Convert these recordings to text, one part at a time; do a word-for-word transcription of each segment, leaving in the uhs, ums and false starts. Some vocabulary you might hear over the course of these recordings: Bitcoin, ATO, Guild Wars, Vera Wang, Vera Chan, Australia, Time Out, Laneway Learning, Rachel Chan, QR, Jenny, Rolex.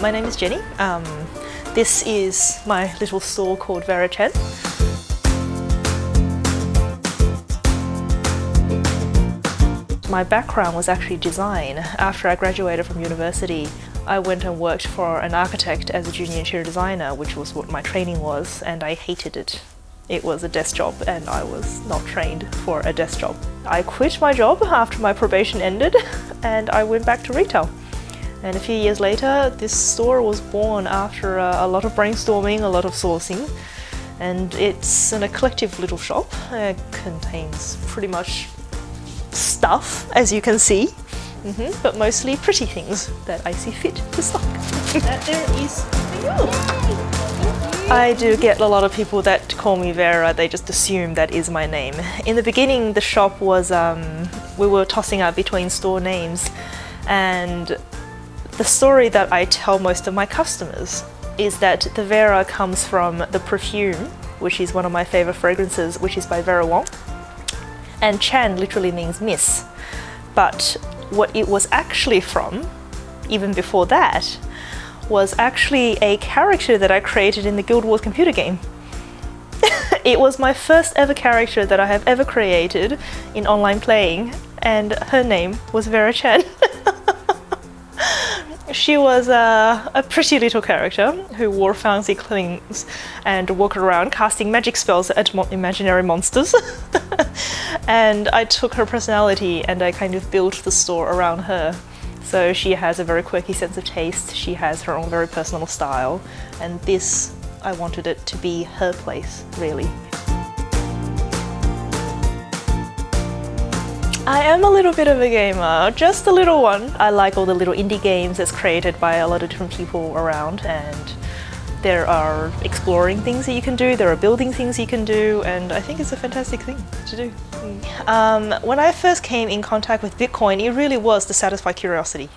My name is Jenny. Um, this is my little store called Vera Chan. My background was actually design. After I graduated from university, I went and worked for an architect as a junior interior designer, which was what my training was, and I hated it. It was a desk job and I was not trained for a desk job. I quit my job after my probation ended and I went back to retail. And a few years later, this store was born after a, a lot of brainstorming, a lot of sourcing. And it's an eclectic little shop. It contains pretty much stuff, as you can see, mm-hmm. but mostly pretty things that I see fit to stock. That there is for you. I do get a lot of people that call me Vera. They just assume that is my name. In the beginning, the shop was, um, we were tossing out between store names, and the story that I tell most of my customers is that the Vera comes from the perfume, which is one of my favorite fragrances, which is by Vera Wang. And Chan literally means miss. But what it was actually from, even before that, was actually a character that I created in the Guild Wars computer game. It was my first ever character that I have ever created in online playing, and her name was Vera Chan. She was a, a pretty little character who wore fancy clothes and walked around casting magic spells at mo imaginary monsters. And I took her personality and I kind of built the store around her. So she has a very quirky sense of taste, she has her own very personal style, and this, I wanted it to be her place, really. I am a little bit of a gamer, just a little one. I like all the little indie games that's created by a lot of different people around, and there are exploring things that you can do, there are building things you can do, and I think it's a fantastic thing to do. Um, when I first came in contact with Bitcoin, it really was to satisfy curiosity.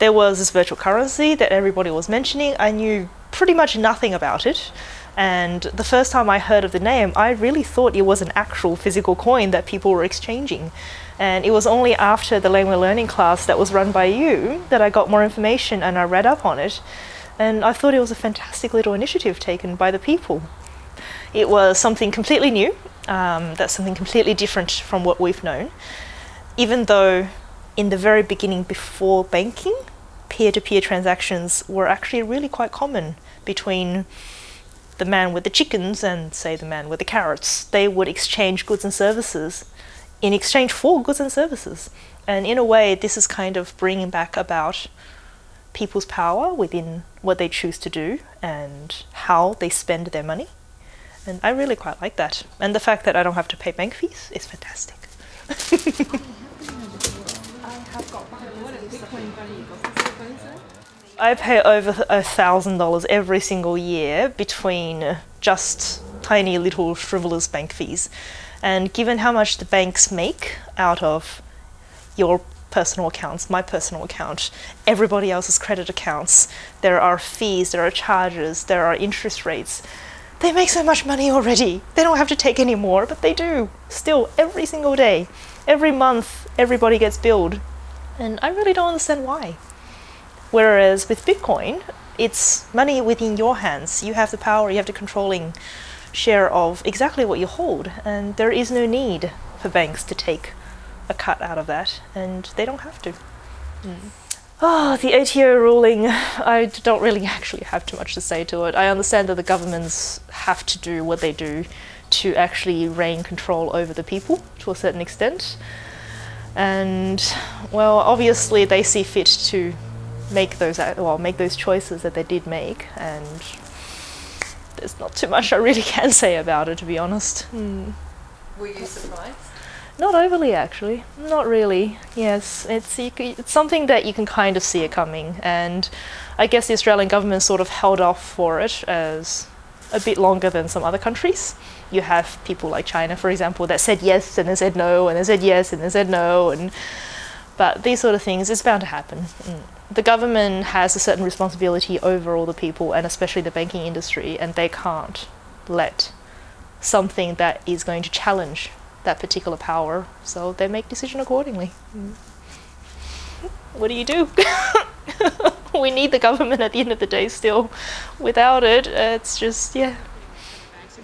There was this virtual currency that everybody was mentioning. I knew pretty much nothing about it. And the first time I heard of the name, I really thought it was an actual physical coin that people were exchanging. And it was only after the Laneway Learning class that was run by you that I got more information and I read up on it. And I thought it was a fantastic little initiative taken by the people. It was something completely new, um, that's something completely different from what we've known. Even though in the very beginning before banking, peer-to-peer transactions were actually really quite common between the man with the chickens and, say, the man with the carrots. They would exchange goods and services in exchange for goods and services. And in a way, this is kind of bringing back about people's power within what they choose to do and how they spend their money. And I really quite like that. And the fact that I don't have to pay bank fees is fantastic. I pay over one thousand dollars every single year between just tiny little frivolous bank fees. And given how much the banks make out of your personal accounts, my personal account, everybody else's credit accounts. There are fees, there are charges, there are interest rates. They make so much money already. They don't have to take any more, but they do. Still, every single day, every month, everybody gets billed. And I really don't understand why. Whereas with Bitcoin, it's money within your hands. You have the power, you have the controlling share of exactly what you hold. And there is no need for banks to take a cut out of that, and they don't have to. Mm. Oh, the A T O ruling, I don't really actually have too much to say to it. I understand that the governments have to do what they do to actually reign control over the people to a certain extent. And, well, obviously they see fit to make those, well, make those choices that they did make, and there's not too much I really can say about it, to be honest. Mm. Were you surprised? Not overly, actually. Not really. Yes, it's, it's something that you can kind of see it coming, and I guess the Australian government sort of held off for it as a bit longer than some other countries. You have people like China, for example, that said yes and then said no, and then said yes and then said no, and but these sort of things, it's bound to happen. Mm. The government has a certain responsibility over all the people, and especially the banking industry, and they can't let something that is going to challenge that particular power, so they make decision accordingly. Mm. What do you do? we need the government at the end of the day still. Without it, uh, it's just, yeah.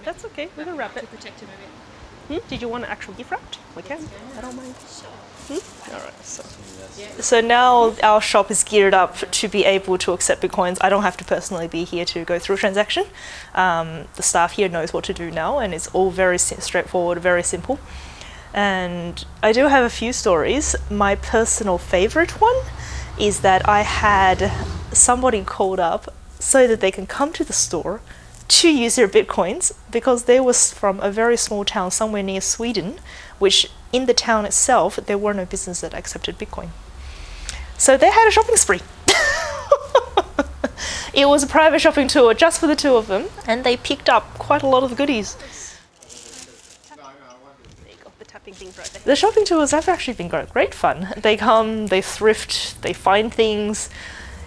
That's okay, we can wrap it. Hmm? Did you want to actually gift wrap? We can, I don't mind. Hmm? All right, so. so now our shop is geared up to be able to accept Bitcoins. I don't have to personally be here to go through a transaction. Um, the staff here knows what to do now, and it's all very straightforward, very simple. And I do have a few stories. My personal favorite one is that I had somebody called up so that they can come to the store to use their Bitcoins, because they were from a very small town somewhere near Sweden, which in the town itself, there were no businesses that accepted Bitcoin. So they had a shopping spree. It was a private shopping tour just for the two of them, and they picked up quite a lot of goodies. The shopping tours have actually been great fun. They come, they thrift, they find things.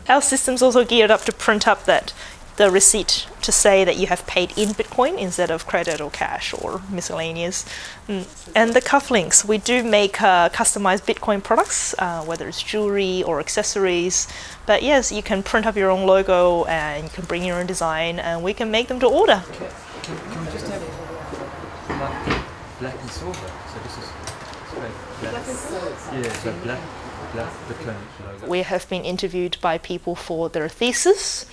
Our system's also geared up to print up that the receipt to say that you have paid in Bitcoin instead of credit or cash or miscellaneous. And the cufflinks, we do make uh, customized Bitcoin products, uh, whether it's jewelry or accessories. But yes, you can print up your own logo and you can bring your own design, and we can make them to order. Okay. Can, can we just have black, black and silver? So this is black, black and silver. Yeah, so black, black Bitcoin logo. We have been interviewed by people for their thesis.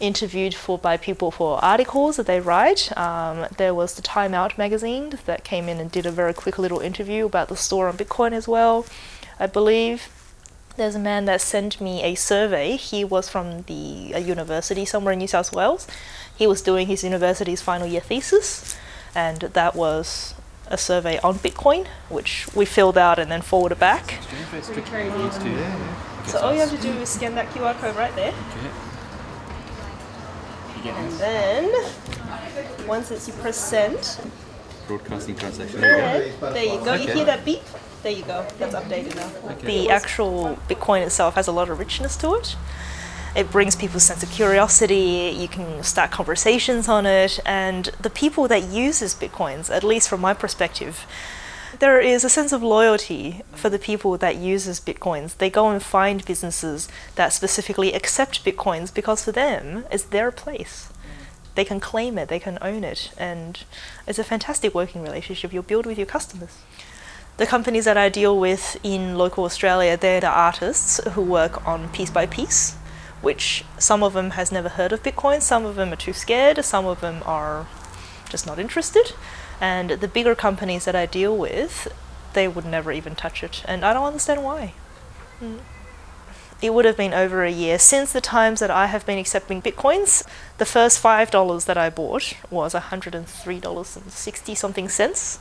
Interviewed for by people for articles that they write. Um, there was the Time Out magazine that came in and did a very quick little interview about the store on Bitcoin as well, I believe. There's a man that sent me a survey. He was from the a university somewhere in New South Wales. He was doing his university's final year thesis, and that was a survey on Bitcoin, which we filled out and then forwarded back. So all you have to do is scan that Q R code right there. And then, once it's you press send, broadcasting transaction. There you go. There you go. Okay. You hear that beep? There you go. That's updated now. Okay. The actual Bitcoin itself has a lot of richness to it. It brings people's sense of curiosity. You can start conversations on it, and the people that uses Bitcoins, at least from my perspective, there is a sense of loyalty for the people that uses Bitcoins. They go and find businesses that specifically accept Bitcoins because for them, it's their place. They can claim it, they can own it, and it's a fantastic working relationship you'll build with your customers. The companies that I deal with in local Australia, they're the artists who work on piece by piece, which some of them has never heard of Bitcoin, some of them are too scared, some of them are just not interested. And the bigger companies that I deal with, they would never even touch it. And I don't understand why. Mm. It would have been over a year since the times that I have been accepting Bitcoins. The first five dollars that I bought was one hundred three dollars and sixty something cents.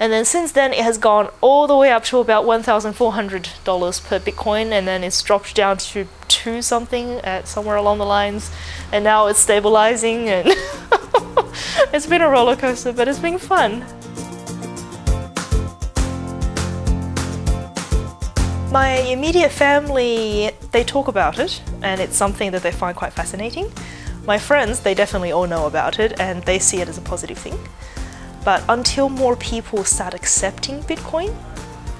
And then since then, it has gone all the way up to about one thousand four hundred dollars per Bitcoin. And then it's dropped down to two something at somewhere along the lines. And now it's stabilizing and it's been a roller coaster, but it's been fun. My immediate family, they talk about it, and it's something that they find quite fascinating. My friends, they definitely all know about it, and they see it as a positive thing. But until more people start accepting Bitcoin,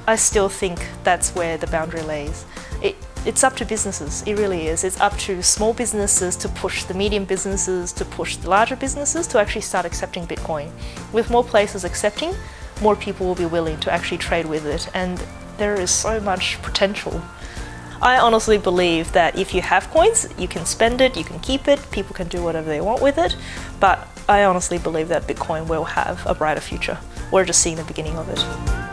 I still think that's where the boundary lays. It, It's up to businesses, it really is. It's up to small businesses to push the medium businesses, to push the larger businesses to actually start accepting Bitcoin. With more places accepting, more people will be willing to actually trade with it, and there is so much potential. I honestly believe that if you have coins, you can spend it, you can keep it, people can do whatever they want with it, but I honestly believe that Bitcoin will have a brighter future. We're just seeing the beginning of it.